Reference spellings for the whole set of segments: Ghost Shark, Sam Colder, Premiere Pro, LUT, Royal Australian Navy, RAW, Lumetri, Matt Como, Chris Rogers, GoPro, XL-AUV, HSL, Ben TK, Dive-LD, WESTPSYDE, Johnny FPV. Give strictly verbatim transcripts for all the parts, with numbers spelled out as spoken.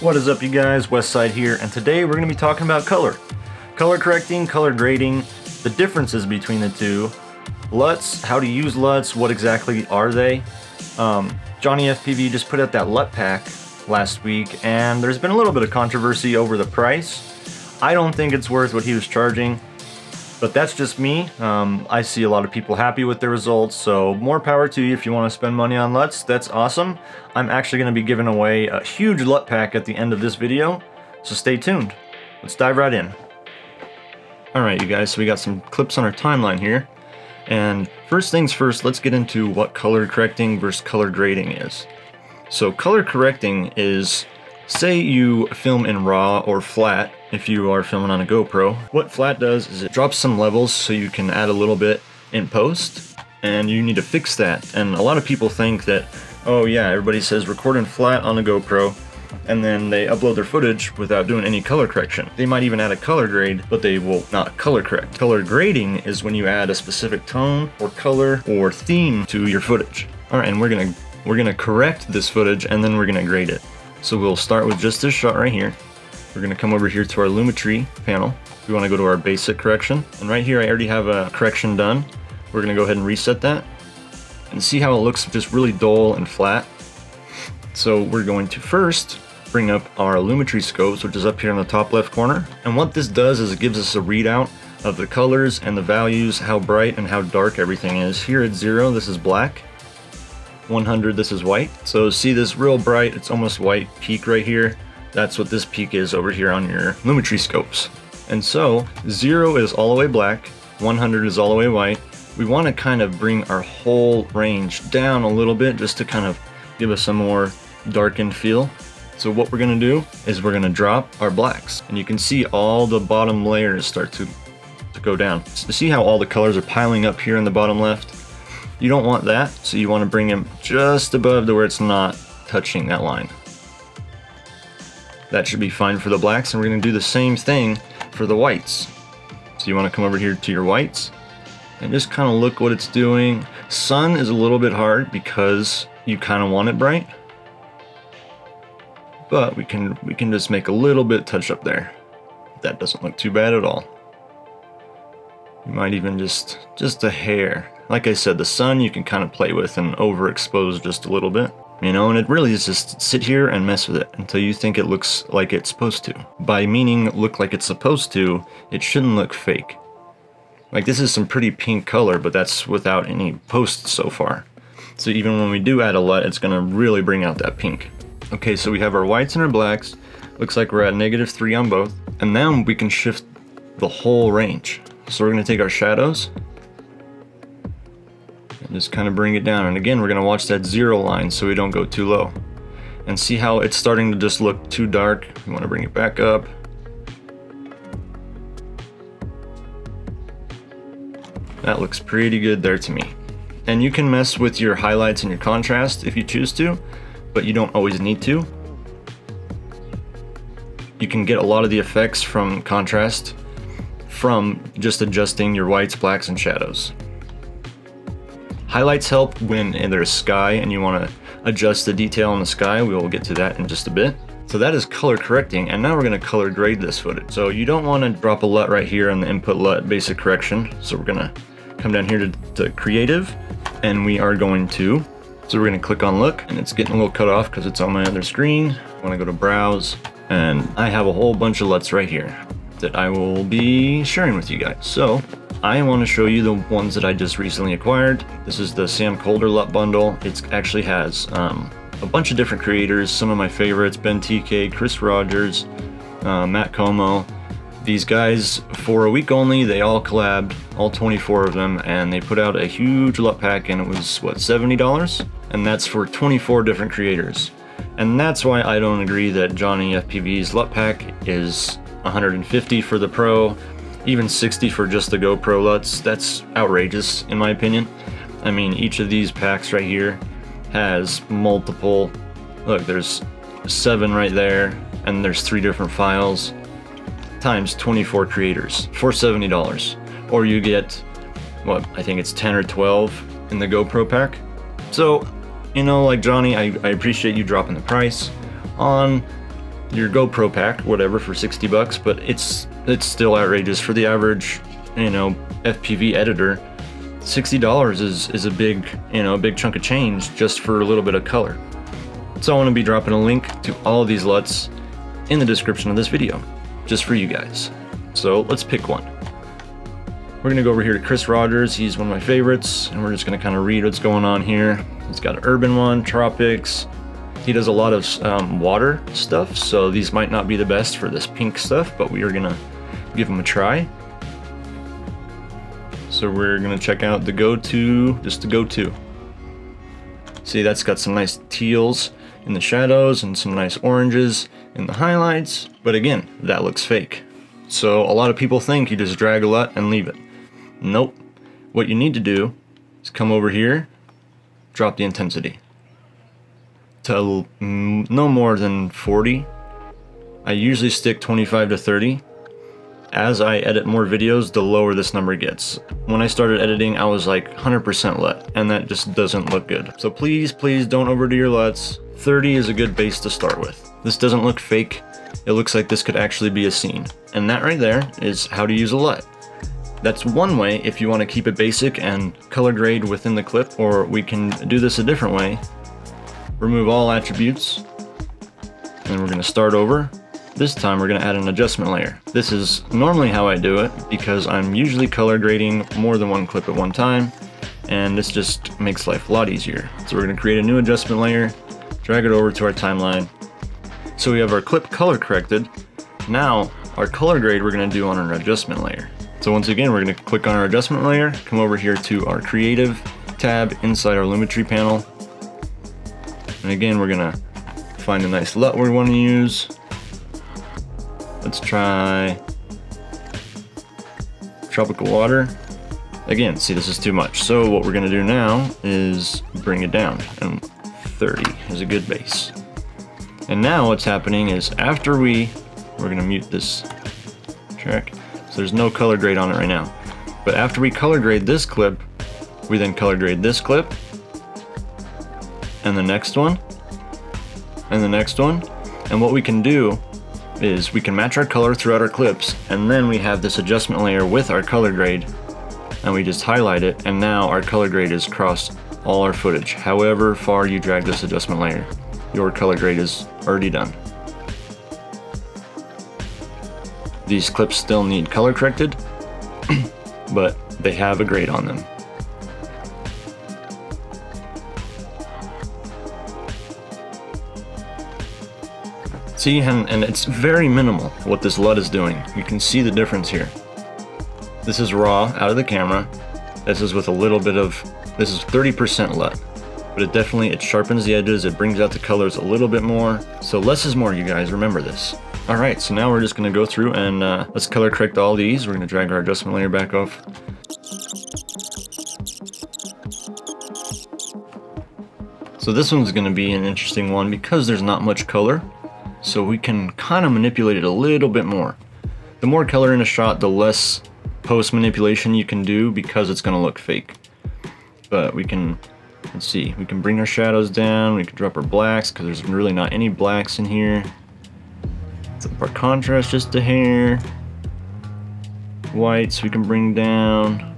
What is up, you guys? Westside here, and today we're going to be talking about color. Color correcting, color grading, the differences between the two, L U Ts, how to use L U Ts, what exactly are they. Um, Johnny F P V just put out that L U T pack last week, and there's been a little bit of controversy over the price. I don't think it's worth what he was charging, but that's just me. Um, I see a lot of people happy with their results, so more power to you if you want to spend money on L U Ts. That's awesome. I'm actually going to be giving away a huge L U T pack at the end of this video, so stay tuned. Let's dive right in. All right, you guys, so we got some clips on our timeline here. And first things first, let's get into what color correcting versus color grading is. So color correcting is, say you film in RAW or flat, if you are filming on a GoPro. What flat does is it drops some levels so you can add a little bit in post, and you need to fix that. And a lot of people think that, oh yeah, everybody says record in flat on a GoPro, and then they upload their footage without doing any color correction. They might even add a color grade, but they will not color correct. Color grading is when you add a specific tone or color or theme to your footage. All right, and we're gonna, we're gonna correct this footage, and then we're gonna grade it. So we'll start with just this shot right here. We're gonna come over here to our Lumetri panel. We wanna go to our basic correction. And right here, I already have a correction done. We're gonna go ahead and reset that and see how it looks just really dull and flat. So we're going to first bring up our Lumetri scopes, which is up here in the top left corner. And what this does is it gives us a readout of the colors and the values, how bright and how dark everything is. Here at zero, this is black. one hundred, this is white. So see this real bright, it's almost white peak right here. That's what this peak is over here on your Lumetri scopes. And so zero is all the way black, one hundred is all the way white. We want to kind of bring our whole range down a little bit just to kind of give us a more darkened feel. So what we're going to do is we're going to drop our blacks, and you can see all the bottom layers start to, to go down. So see how all the colors are piling up here in the bottom left? You don't want that, so you want to bring them just above to where it's not touching that line. That should be fine for the blacks, and we're gonna do the same thing for the whites. So you wanna come over here to your whites and just kinda look what it's doing. Sun is a little bit hard because you kinda want it bright, but we can, we can just make a little bit touch up there. That doesn't look too bad at all. You might even just, just a hair. Like I said, the sun you can kinda play with and overexpose just a little bit. You know, and it really is just sit here and mess with it until you think it looks like it's supposed to. By meaning look like it's supposed to, it shouldn't look fake. Like this is some pretty pink color, but that's without any post so far. So even when we do add a L U T, it's gonna really bring out that pink. Okay, so we have our whites and our blacks. Looks like we're at negative three on both. And now we can shift the whole range. So we're gonna take our shadows, just kind of bring it down. And again, we're gonna watch that zero line so we don't go too low. And see how it's starting to just look too dark. We wanna bring it back up. That looks pretty good there to me. And you can mess with your highlights and your contrast if you choose to, but you don't always need to. You can get a lot of the effects from contrast from just adjusting your whites, blacks, and shadows. Highlights help when there's sky and you want to adjust the detail in the sky. We will get to that in just a bit. So that is color correcting, and now we're going to color grade this footage. So you don't want to drop a L U T right here on the input L U T basic correction. So we're going to come down here to, to creative, and we are going to, so we're going to click on look, and it's getting a little cut off because it's on my other screen. I want to go to browse, and I have a whole bunch of L U Ts right here that I will be sharing with you guys. So I want to show you the ones that I just recently acquired. This is the Sam Colder L U T bundle. It actually has um, a bunch of different creators, some of my favorites, Ben T K, Chris Rogers, uh, Matt Como. These guys, for a week only, they all collabed, all twenty-four of them, and they put out a huge L U T pack, and it was, what, seventy dollars? And that's for twenty-four different creators. And that's why I don't agree that Johnny F P V's L U T pack is one hundred fifty for the Pro, even sixty for just the GoPro L U Ts. That's outrageous in my opinion. I mean, each of these packs right here has multiple, look, there's seven right there, and there's three different files times twenty-four creators for seventy dollars. Or you get, what, I think it's ten or twelve in the GoPro pack. So, you know, like Johnny, I, I appreciate you dropping the price on your GoPro pack, whatever, for sixty bucks, but it's it's still outrageous for the average, you know, F P V editor. sixty dollars is is a big, you know, a big chunk of change just for a little bit of color. So I want to be dropping a link to all of these L U Ts in the description of this video, just for you guys. So let's pick one. We're gonna go over here to Chris Rogers. He's one of my favorites, and we're just gonna kind of read what's going on here. He's got an urban one, tropics. He does a lot of um, water stuff, so these might not be the best for this pink stuff, but we are gonna give them a try. So we're gonna check out the go-to, just the go-to. See, that's got some nice teals in the shadows and some nice oranges in the highlights, but again, that looks fake. So a lot of people think you just drag a L U T and leave it. Nope. What you need to do is come over here, drop the intensity to no more than forty. I usually stick twenty-five to thirty. As I edit more videos, the lower this number gets. When I started editing, I was like one hundred percent L U T, and that just doesn't look good. So please, please don't overdo your L U Ts. thirty is a good base to start with. This doesn't look fake. It looks like this could actually be a scene. And that right there is how to use a L U T. That's one way if you want to keep it basic and color grade within the clip, or we can do this a different way. Remove all attributes, and we're going to start over. This time we're going to add an adjustment layer. This is normally how I do it, because I'm usually color grading more than one clip at one time, and this just makes life a lot easier. So we're going to create a new adjustment layer, drag it over to our timeline. So we have our clip color corrected. Now our color grade we're going to do on our adjustment layer. So once again, we're going to click on our adjustment layer, come over here to our creative tab inside our Lumetri panel. And again, we're going to find a nice L U T we want to use. Let's try tropical water. Again, see, this is too much. So what we're going to do now is bring it down, and thirty is a good base. And now what's happening is after we, we're going to mute this track. So there's no color grade on it right now. But after we color grade this clip, we then color grade this clip, and the next one, and the next one. And what we can do is we can match our color throughout our clips, and then we have this adjustment layer with our color grade, and we just highlight it, and now our color grade is across all our footage. However far you drag this adjustment layer, your color grade is already done. These clips still need color corrected, but they have a grade on them. See, and, and it's very minimal what this L U T is doing. You can see the difference here. This is raw out of the camera. This is with a little bit of, this is thirty percent L U T, but it definitely, it sharpens the edges. It brings out the colors a little bit more. So less is more, you guys, remember this. All right, so now we're just gonna go through and uh, let's color correct all these. We're gonna drag our adjustment layer back off. So this one's gonna be an interesting one because there's not much color. So we can kind of manipulate it a little bit more. The more color in a shot, the less post manipulation you can do because it's gonna look fake. But we can, let's see, we can bring our shadows down. We can drop our blacks because there's really not any blacks in here. Our contrast just a hair. Whites we can bring down.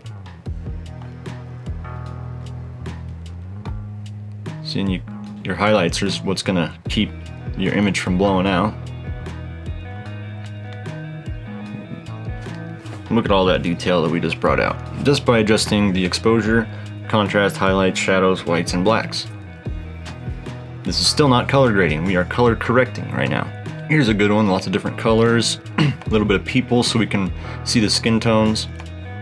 Seeing you, your highlights is what's gonna keep your image from blowing out. Look at all that detail that we just brought out just by adjusting the exposure, contrast, highlights, shadows, whites, and blacks. This is still not color grading. We are color correcting right now. Here's a good one, lots of different colors, a little bit of people so we can see the skin tones.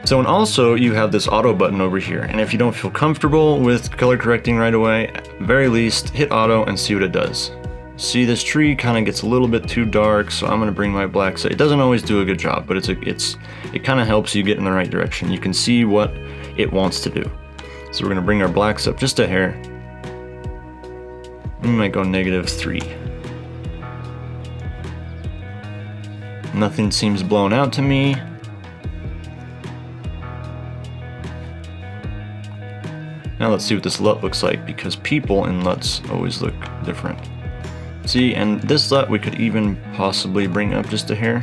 So, and also you have this auto button over here. And if you don't feel comfortable with color correcting right away, at the very least, hit auto and see what it does. See, this tree kind of gets a little bit too dark, so I'm gonna bring my blacks. It doesn't always do a good job, but it's a, it's it kind of helps you get in the right direction. You can see what it wants to do. So we're gonna bring our blacks up just a hair. We might go negative three. Nothing seems blown out to me. Now let's see what this L U T looks like, because people in L U Ts always look different. See, and this L U T we could even possibly bring up just a hair.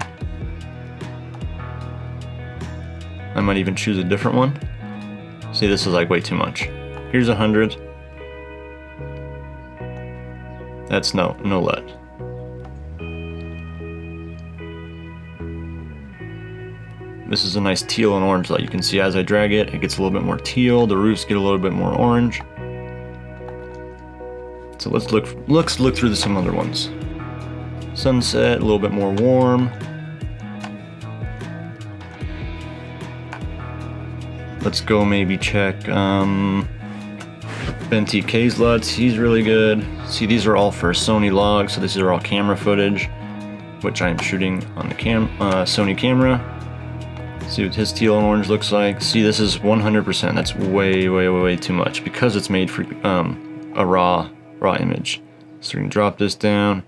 I might even choose a different one. See, this is like way too much. Here's one hundred. That's no, no L U T. This is a nice teal and orange L U T. You can see as I drag it, it gets a little bit more teal. The roofs get a little bit more orange. So let's look, let's look through some other ones. Sunset, a little bit more warm. Let's go maybe check um, Ben T K's L U Ts, he's really good. See, these are all for Sony logs, so these are all camera footage, which I'm shooting on the cam uh, Sony camera. See what his teal and orange looks like. See, this is one hundred percent, that's way, way, way, way too much because it's made for um, a raw, raw image. So we can drop this down,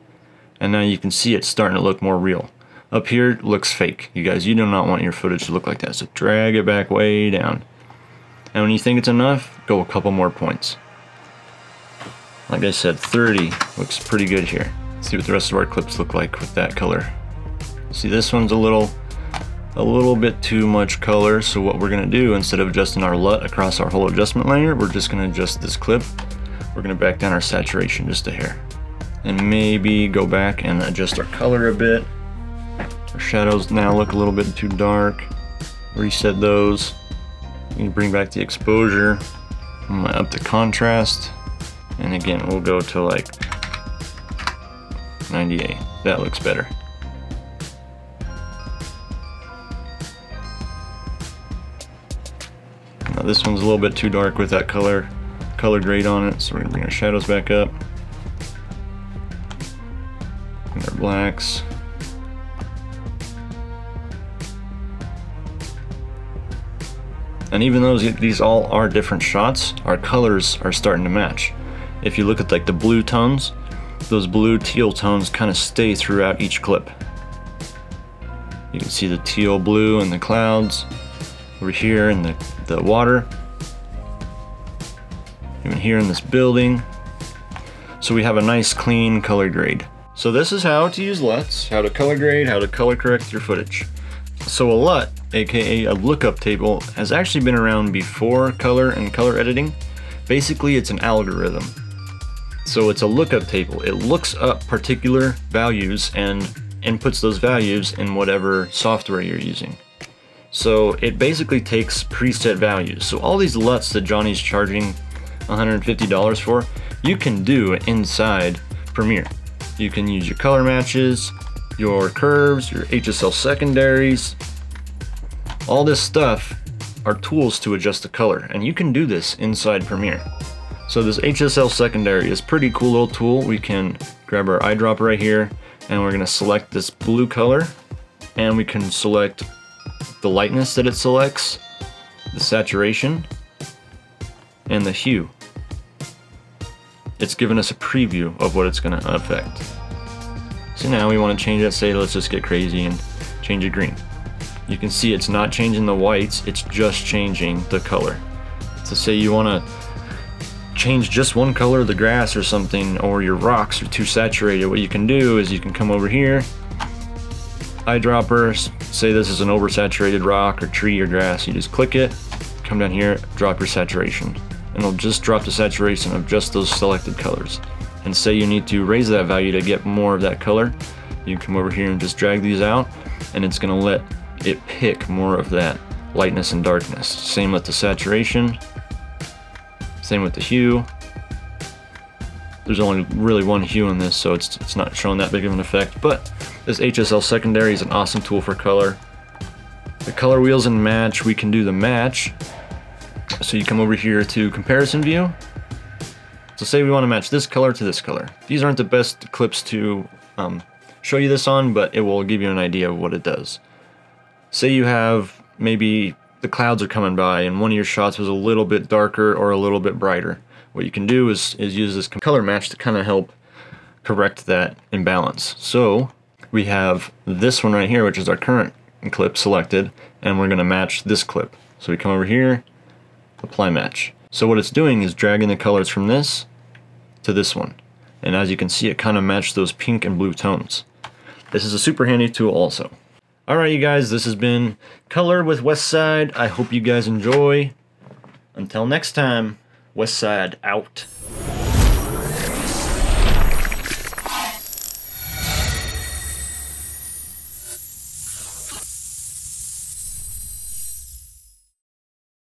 and now you can see it's starting to look more real. Up here it looks fake. You guys, you do not want your footage to look like that, so drag it back way down. And when you think it's enough, go a couple more points. Like I said, thirty looks pretty good here. Let's see what the rest of our clips look like with that color. See, this one's a little, a little bit too much color, so what we're gonna do, instead of adjusting our L U T across our whole adjustment layer, we're just gonna adjust this clip. We're gonna back down our saturation just a hair. And maybe go back and adjust our color a bit. Our shadows now look a little bit too dark. Reset those. You can bring back the exposure. I'm gonna up the contrast. And again, we'll go to like ninety-eight. That looks better. Now this one's a little bit too dark with that color, color grade on it. So we're gonna bring our shadows back up. And our blacks. And even though these all are different shots, our colors are starting to match. If you look at like the blue tones, those blue teal tones kind of stay throughout each clip. You can see the teal blue and the clouds over here in the, the water, even here in this building. So we have a nice clean color grade. So this is how to use L U Ts, how to color grade, how to color correct your footage. So a L U T, aka a lookup table, has actually been around before color and color editing. Basically, it's an algorithm. So it's a lookup table. It looks up particular values and inputs those values in whatever software you're using. So it basically takes preset values. So all these L U Ts that Johnny's charging one hundred fifty dollars for, you can do inside Premiere. You can use your color matches, your curves, your H S L secondaries, all this stuff are tools to adjust the color, and you can do this inside Premiere. So this H S L secondary is a pretty cool little tool. We can grab our eyedropper right here, and we're gonna select this blue color, and we can select the lightness that it selects, the saturation, and the hue. It's giving us a preview of what it's gonna affect. So now we want to change that, say let's just get crazy and change it green. You can see it's not changing the whites, it's just changing the color. So say you want to change just one color of the grass or something, or your rocks are too saturated, what you can do is you can come over here, eyedropper, say this is an oversaturated rock or tree or grass, you just click it, come down here, drop your saturation. And it'll just drop the saturation of just those selected colors. And say you need to raise that value to get more of that color, you can come over here and just drag these out, and it's gonna let it pick more of that lightness and darkness. Same with the saturation, same with the hue. There's only really one hue in this, so it's, it's not showing that big of an effect, but this H S L secondary is an awesome tool for color. The color wheels and match, we can do the match. So you come over here to comparison view. So say we want to match this color to this color. These aren't the best clips to um, show you this on, but it will give you an idea of what it does. Say you have, maybe the clouds are coming by and one of your shots was a little bit darker or a little bit brighter. What you can do is, is use this color match to kind of help correct that imbalance. So we have this one right here, which is our current clip selected, and we're going to match this clip. So we come over here, apply match. So what it's doing is dragging the colors from this to this one. and as you can see, it kind of matched those pink and blue tones. This is a super handy tool also. Alright you guys, this has been Color with Westside. I hope you guys enjoy. Until next time, Westside out.